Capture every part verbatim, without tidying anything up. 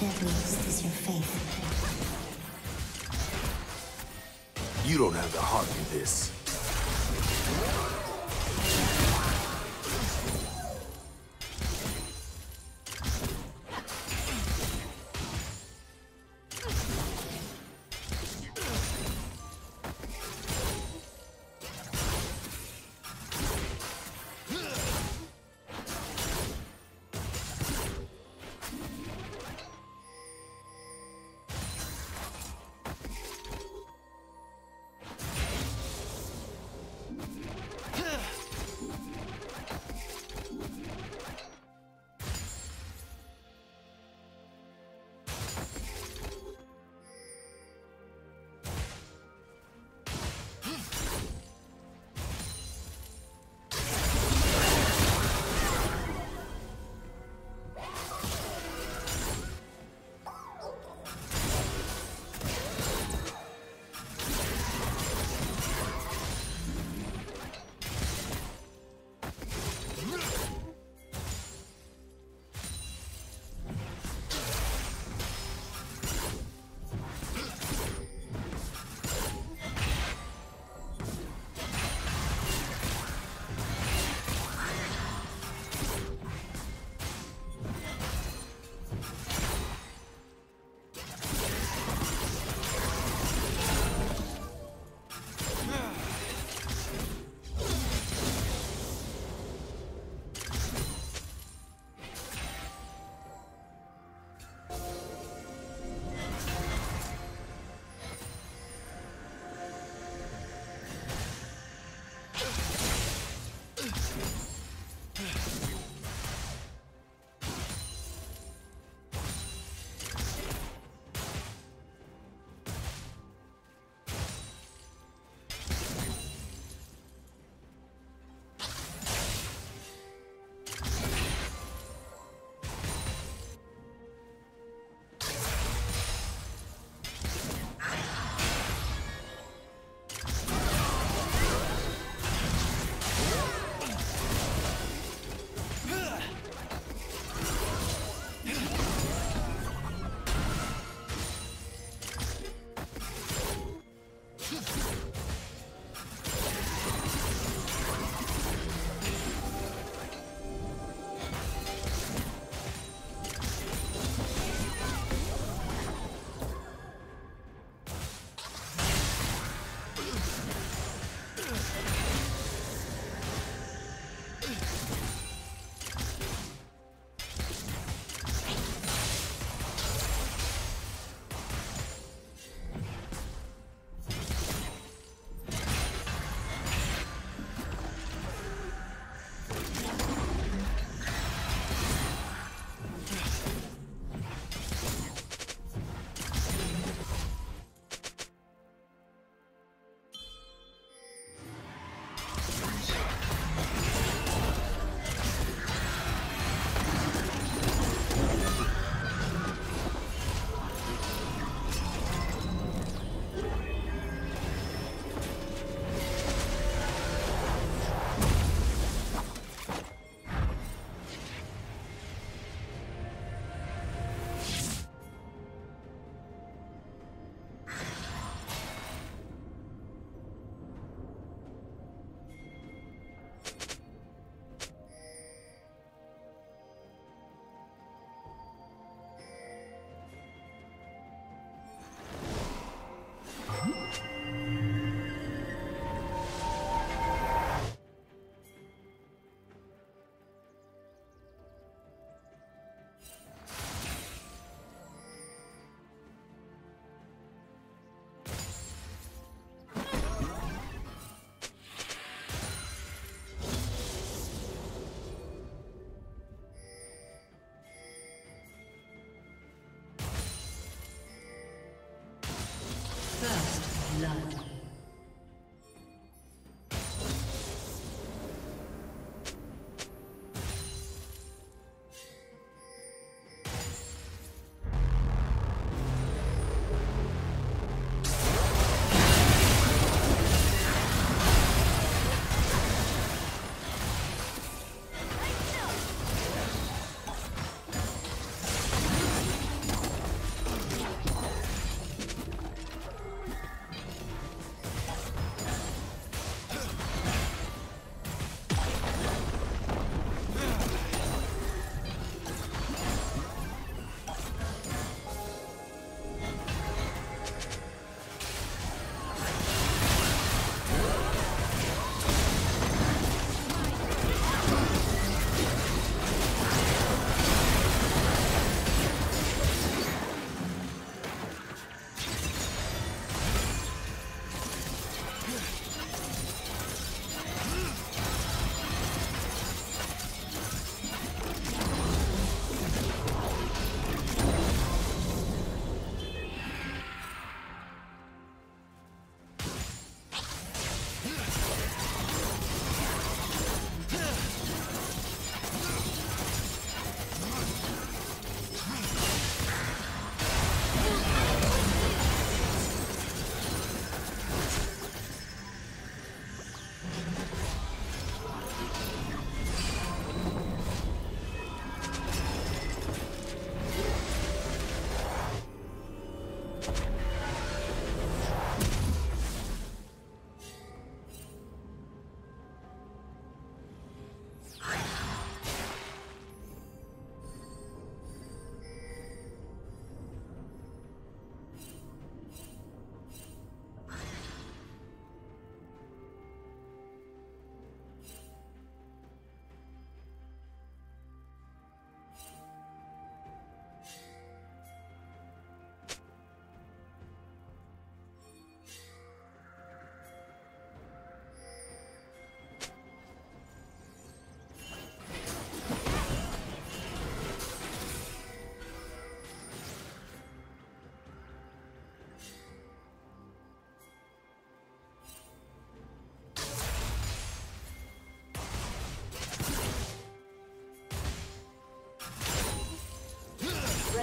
deadliest is your faith. You don't have the heart for this.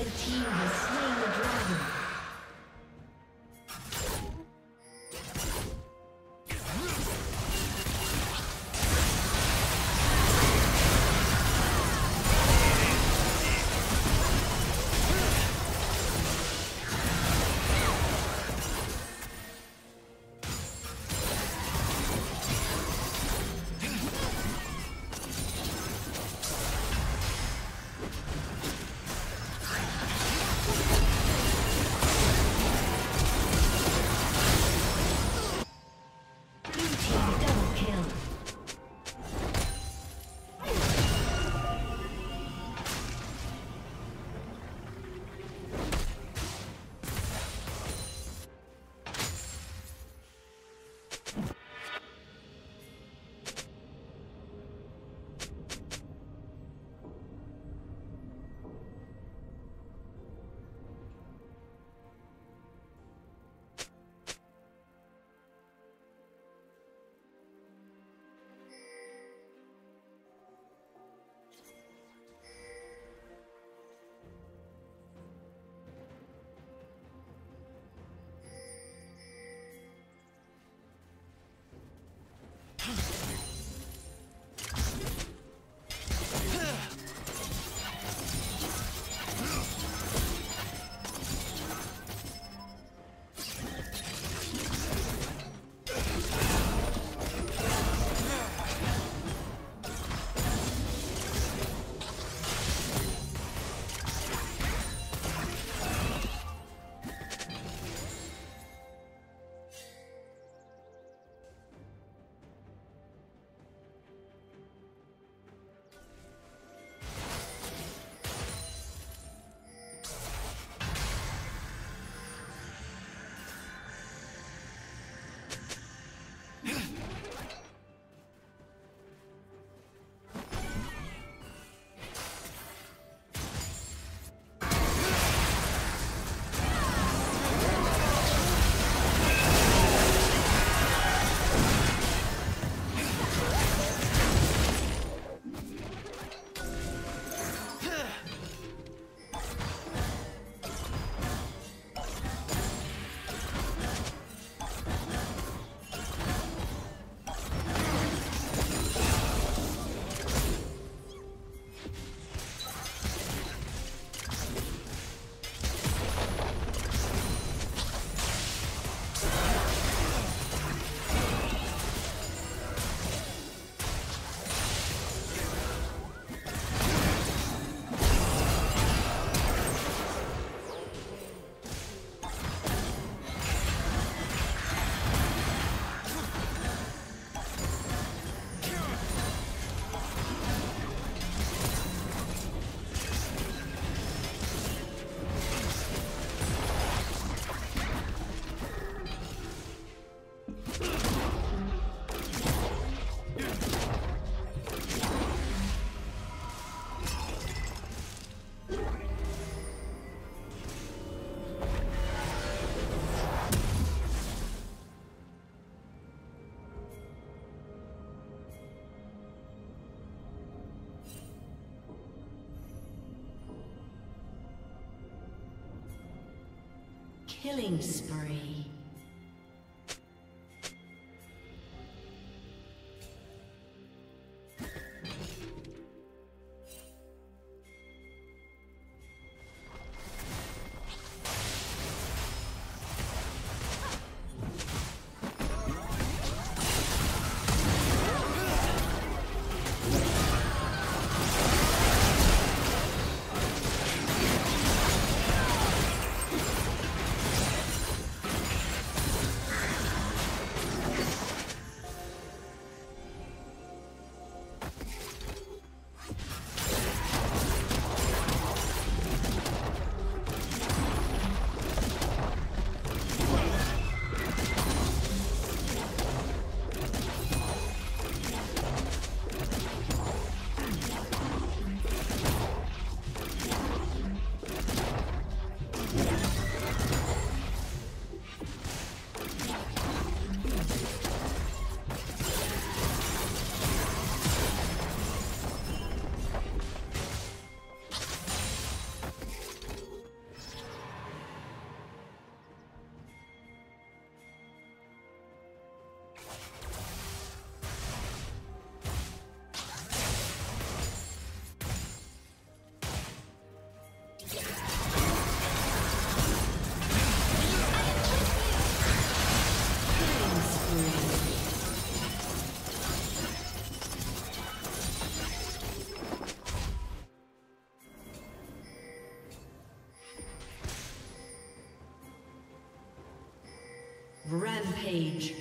Red team has slain the dragon. Killing spree. Rampage.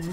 Blue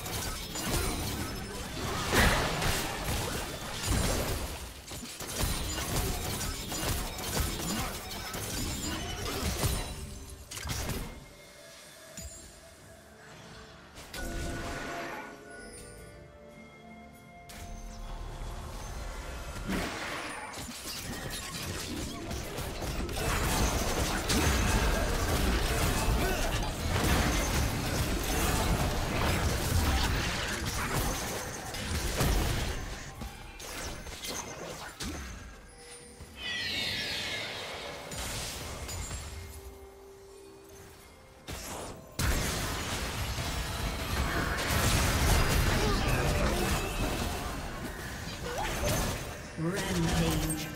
Rampage.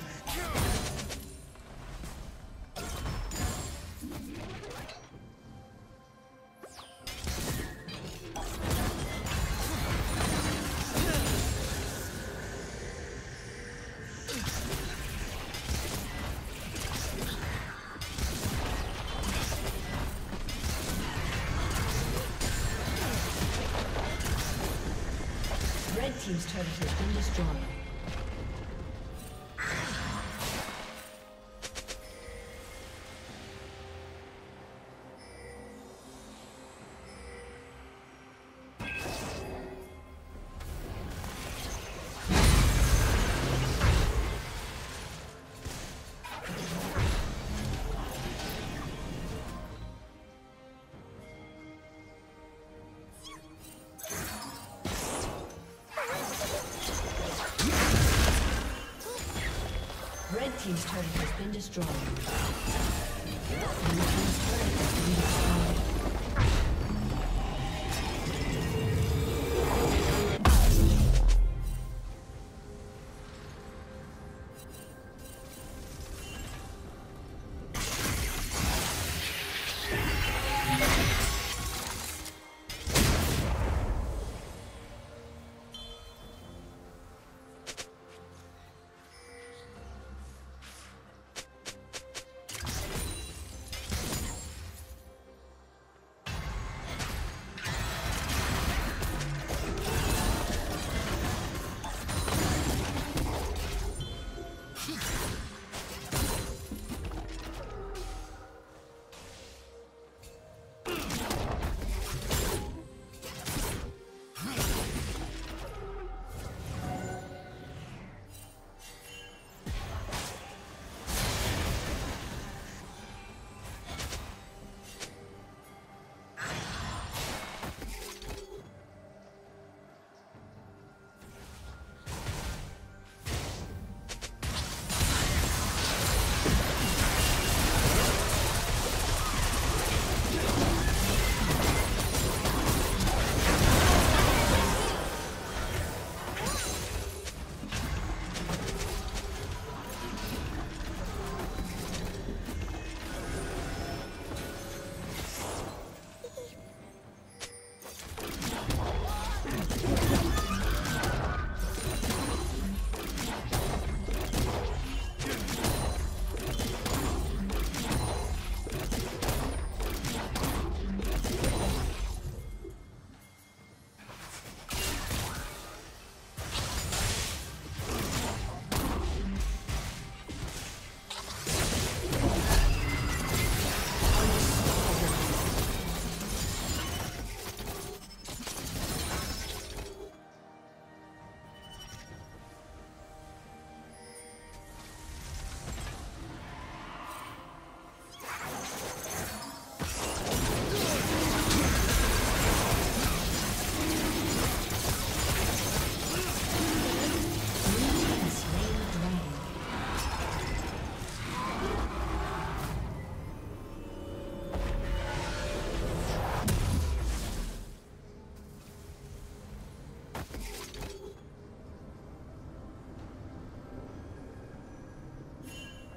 Red team's turret has been destroyed. Blue team's turret has been destroyed. Blue team's turret has been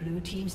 Blue team's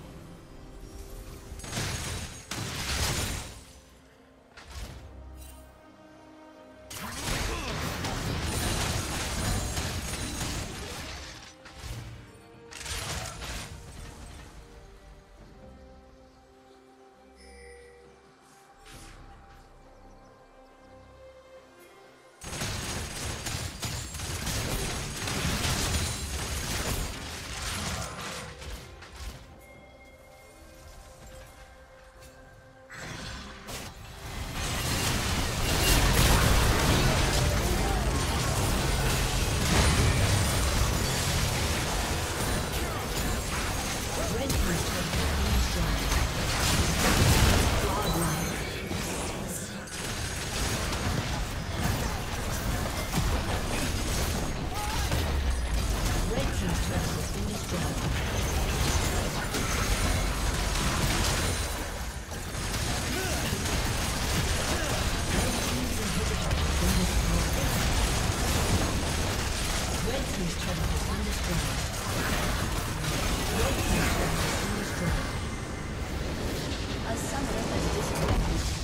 A summoner has disconnected.